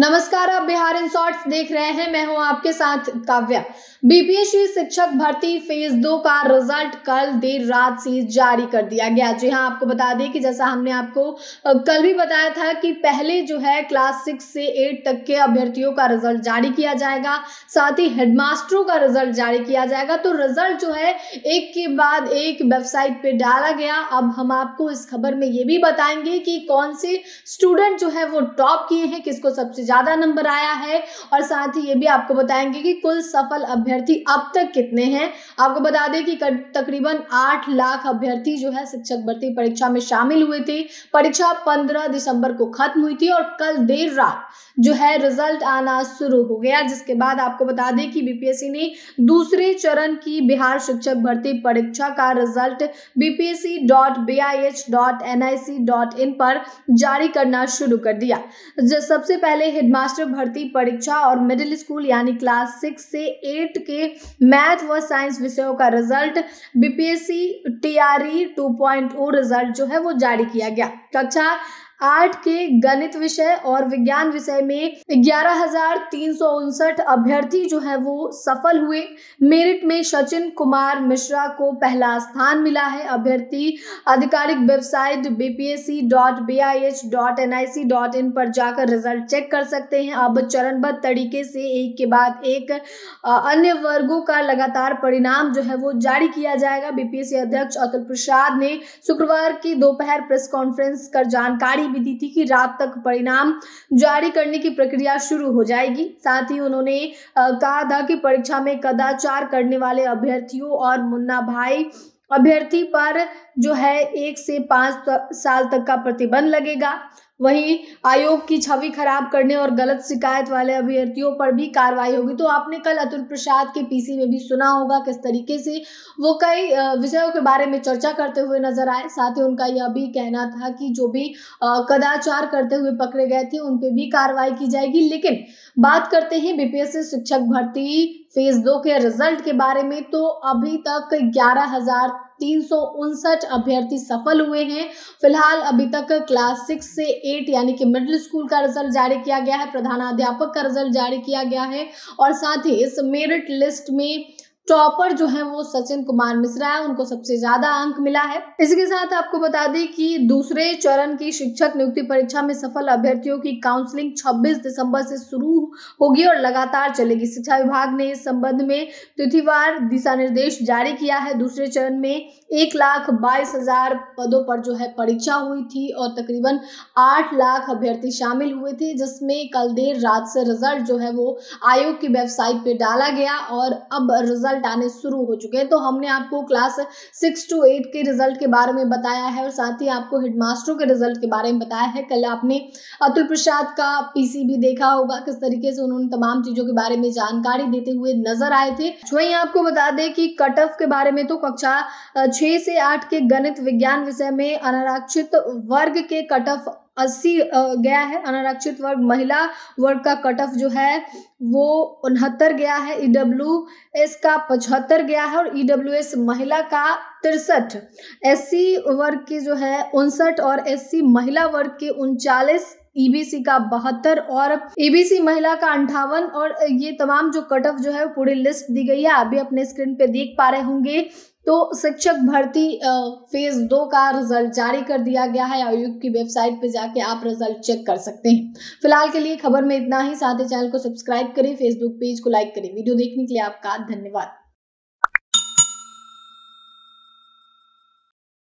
नमस्कार, आप Bihar in shorts देख रहे हैं। मैं हूं आपके साथ काव्या। बीपीएससी शिक्षक भर्ती फेज 2 का रिजल्ट कल देर रात से जारी कर दिया गया। जी हां, आपको बता दें कि जैसा हमने आपको कल भी बताया था कि पहले जो है क्लास 6 से 8 तक के अभ्यर्थियों का रिजल्ट जारी किया जाएगा, साथ ही हेडमास्टरों का रिजल्ट जारी किया जाएगा। तो रिजल्ट जो है एक के बाद एक वेबसाइट पर डाला गया। अब हम आपको इस खबर में ये भी बताएंगे कि कौन से स्टूडेंट जो है वो टॉप किए हैं, किसको सबसे ज्यादा नंबर आया है, और साथ ही ये भी आपको बताएंगे कि कुल सफल अभ्यर्थी अब तक कितने हैं। आपको बता दें कि तकरीबन 8 लाख अभ्यर्थी जो है शिक्षक भर्ती परीक्षा में शामिल हुए थे। परीक्षा 15 दिसंबर को खत्म हुई थी और कल देर रात जो है रिजल्ट आना शुरू हो गया, जिसके बाद आपको बता दें कि बीपीएससी ने दूसरे चरण की बिहार शिक्षक भर्ती परीक्षा का रिजल्ट bpsc.bih.nic.in पर जारी करना शुरू कर दिया। सबसे पहले हेडमास्टर भर्ती परीक्षा और मिडिल स्कूल यानी क्लास 6 से 8 के मैथ व साइंस विषयों का रिजल्ट बीपीएससी टीआरई 2.0 रिजल्ट जो है वो जारी किया गया। कक्षा 8 के गणित विषय और विज्ञान विषय में 11,359 अभ्यर्थी जो है वो सफल हुए। मेरिट में सचिन कुमार मिश्रा को पहला स्थान मिला है। अभ्यर्थी आधिकारिक वेबसाइट bpsc.bih.nic.in पर जाकर रिजल्ट चेक कर सकते हैं। अब चरणबद्ध तरीके से एक के बाद एक अन्य वर्गों का लगातार परिणाम जो है वो जारी किया जाएगा। बीपीएससी अध्यक्ष अतुल प्रसाद ने शुक्रवार की दोपहर प्रेस कॉन्फ्रेंस कर जानकारी भी दी थी कि रात तक परिणाम जारी करने की प्रक्रिया शुरू हो जाएगी। साथ ही उन्होंने कहा था कि परीक्षा में कदाचार करने वाले अभ्यर्थियों और मुन्ना भाई अभ्यर्थी पर जो है 1 से 5 साल तक का प्रतिबंध लगेगा। वहीं आयोग की छवि खराब करने और गलत शिकायत वाले अभ्यर्थियों पर भी कार्रवाई होगी। तो आपने कल अतुल प्रसाद के पीसी में भी सुना होगा किस तरीके से वो कई विषयों के बारे में चर्चा करते हुए नजर आए। साथ ही उनका यह भी कहना था कि जो भी कदाचार करते हुए पकड़े गए थे उन पर भी कार्रवाई की जाएगी। लेकिन बात करते हैं बीपीएससी शिक्षक भर्ती फेज 2 के रिजल्ट के बारे में, तो अभी तक 11,359 अभ्यर्थी सफल हुए हैं। फिलहाल अभी तक क्लास 6 से 8 यानी कि मिडिल स्कूल का रिजल्ट जारी किया गया है, प्रधानाध्यापक का रिजल्ट जारी किया गया है, और साथ ही इस मेरिट लिस्ट में टॉपर जो है वो सचिन कुमार मिश्रा है, उनको सबसे ज्यादा अंक मिला है। इसके साथ आपको बता दें कि दूसरे चरण की शिक्षक नियुक्ति परीक्षा में सफल अभ्यर्थियों की काउंसलिंग 26 दिसंबर से शुरू होगी और लगातार चलेगी। शिक्षा विभाग ने इस संबंध में तिथिवार दिशा निर्देश जारी किया है। दूसरे चरण में 1,22,000 पदों पर जो है परीक्षा हुई थी और तकरीबन 8 लाख अभ्यर्थी शामिल हुए थे, जिसमें कल देर रात से रिजल्ट जो है वो आयोग की वेबसाइट पर डाला गया और अब रिजल्ट आने शुरू हो चुके हैं। तो हमने आपको क्लास 6 से 8 के रिजल्ट के बारे में बताया है और साथ ही आपको हेडमास्टरों के रिजल्ट के बारे में बताया है। कल आपने अतुल प्रसाद का पीसी भी देखा होगा किस तरीके से उन्होंने तमाम चीजों के बारे में जानकारी देते हुए नजर आए थे। वहीं आपको बता दें कि कट ऑफ के बारे में तो कक्षा 6 से 8 के गणित विज्ञान विषय में अनारक्षित वर्ग के कट ऑफ 80 गया है। अनारक्षित वर्ग महिला वर्ग का कट ऑफ जो है वो 69 गया है, ईडब्ल्यूएस का 75 गया है और ईडब्ल्यूएस महिला का 63, एससी वर्ग के जो है 59 और एससी महिला वर्ग के 39, ईबीसी का 72 और ईबीसी महिला का 58। और ये तमाम जो कट ऑफ जो है पूरी लिस्ट दी गई है, आप भी अपने स्क्रीन पे देख पा रहे होंगे। तो शिक्षक भर्ती फेज 2 का रिजल्ट जारी कर दिया गया है। आयोग की वेबसाइट पे जाके आप रिजल्ट चेक कर सकते हैं। फिलहाल के लिए खबर में इतना ही। साथ ही चैनल को सब्सक्राइब करें, फेसबुक पेज को लाइक करें। वीडियो देखने के लिए आपका धन्यवाद।